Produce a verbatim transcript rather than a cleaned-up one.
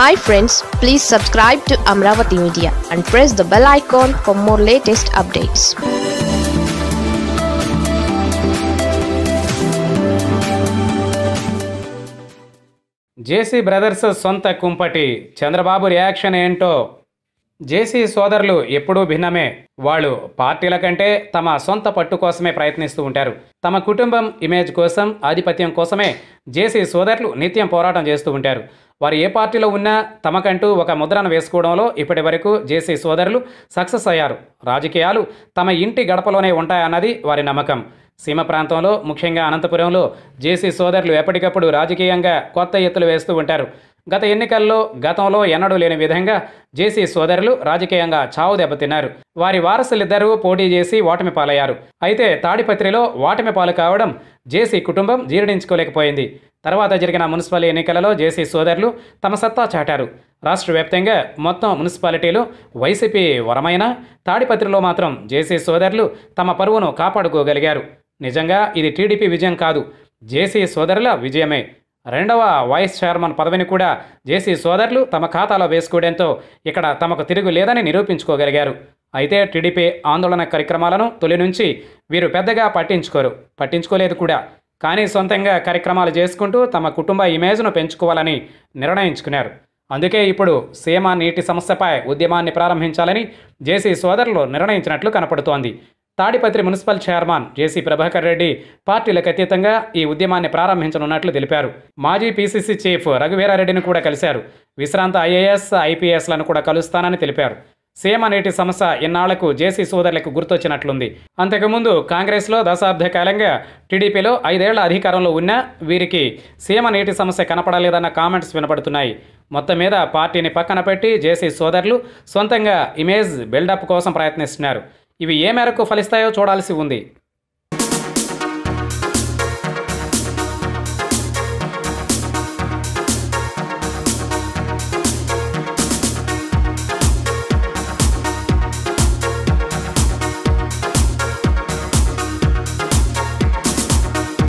Hi friends, please subscribe to Amravati Media and press the bell icon for more latest updates. J C Brothers సొంత కుంపటి Chandrababu reaction ఏంటో. జేసీ సోదరులు ఎప్పుడూ భిన్నమే. వాళ్ళు పార్టీల కంటే తమ సొంత పట్టు కోసమే ప్రయత్నిస్తూ ఉంటారు. తమ కుటుంబం ఇమేజ్ కోసం, ఆధిపత్యం కోసమే జేసీ సోదరులు నిత్యం పోరాటం చేస్తూ ఉంటారు. వారు ఏ పార్టీలో ఉన్నా తమకంటూ ఒక ముద్రను వేసుకోవడంలో ఇప్పటి వరకు జేసీ సోదరులు సక్సెస్ అయ్యారు. రాజకీయాలు తమ ఇంటి గడపలోనే ఉంటాయన్నది వారి నమ్మకం. సీమ ప్రాంతంలో, ముఖ్యంగా అనంతపురంలో జేసీ సోదరులు ఎప్పటికప్పుడు రాజకీయంగా కొత్త ఎత్తులు వేస్తూ ఉంటారు. గత ఎన్నికల్లో గతంలో ఎన్నడూ లేని విధంగా జేసీ సోదరులు రాజకీయంగా చావు దెబ్బతిన్నారు. వారి వారసులిద్దరూ పోటీ చేసి ఓటమి పాలయ్యారు. అయితే తాడిపత్రిలో ఓటమి పాలు కావడం జేసీ కుటుంబం జీర్ణించుకోలేకపోయింది. తర్వాత జరిగిన మున్సిపల్ ఎన్నికలలో జేసీ సోదరులు తమ సత్తా చాటారు. రాష్ట్ర వ్యాప్తంగా మొత్తం మున్సిపాలిటీలు వైసీపీ వరమైనా తాడిపత్రిలో మాత్రం జేసీ సోదరులు తమ పరువును కాపాడుకోగలిగారు. నిజంగా ఇది టీడీపీ విజయం కాదు, జేసీ సోదరుల విజయమే. రెండవ వైస్ చైర్మన్ పదవిని కూడా జేసీ సోదరులు తమ ఖాతాలో వేసుకోవడంతో ఇక్కడ తమకు తిరుగు లేదని నిరూపించుకోగలిగారు. అయితే టీడీపీ ఆందోళన కార్యక్రమాలను తొలి నుంచి వీరు పెద్దగా పట్టించుకోరు, పట్టించుకోలేదు కూడా. కానీ సొంతంగా కార్యక్రమాలు చేసుకుంటూ తమ కుటుంబ ఇమేజ్ను పెంచుకోవాలని నిర్ణయించుకున్నారు. అందుకే ఇప్పుడు సీమ నీటి సమస్యపై ఉద్యమాన్ని ప్రారంభించాలని జేసీ సోదరులు నిర్ణయించినట్లు కనపడుతోంది. Tadipatri municipal chairman JC Prabhakar Reddy పార్టీలకు అతీతంగా ఈ ఉద్యమాన్ని ప్రారంభించనున్నట్లు తెలిపారు. మాజీ పీసీసీ చీఫ్ రఘువీరా రెడ్డిని కూడా కలిశారు. విశ్రాంత ఐఏఎస్, ఐపీఎస్లను కూడా కలుస్తానని తెలిపారు. సీమ నీటి సమస్య ఇన్నాళ్లకు జేసీ సోదరులకు గుర్తొచ్చినట్లుంది. అంతకుముందు కాంగ్రెస్లో దశాబ్ద కాలంగా, టీడీపీలో ఐదేళ్ల అధికారంలో ఉన్న వీరికి సీమ నీటి సమస్య కనపడలేదన్న కామెంట్స్ వినపడుతున్నాయి. మొత్తం మీద పార్టీని పక్కన పెట్టి జేసీ సోదరులు సొంతంగా ఇమేజ్ బిల్డప్ కోసం ప్రయత్నిస్తున్నారు. ఇవి ఏ మేరకు ఫలిస్తాయో చూడాల్సి ఉంది.